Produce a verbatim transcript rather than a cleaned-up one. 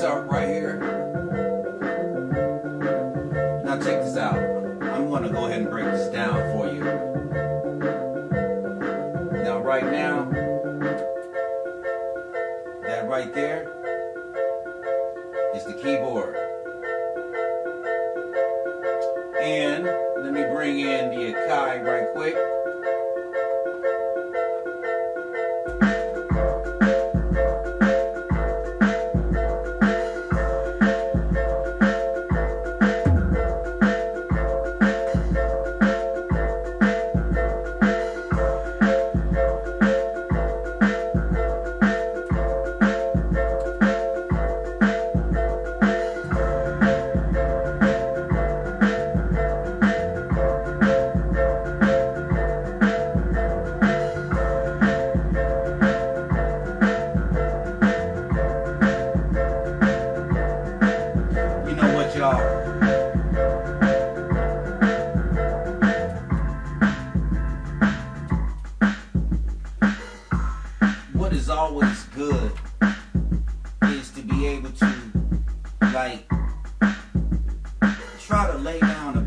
this up right here. Now check this out. I'm going to go ahead and break this down for you. Now right now, that right there is the keyboard. And let me bring in the Akai right quick. What is always good is to be able to, like, try to lay down a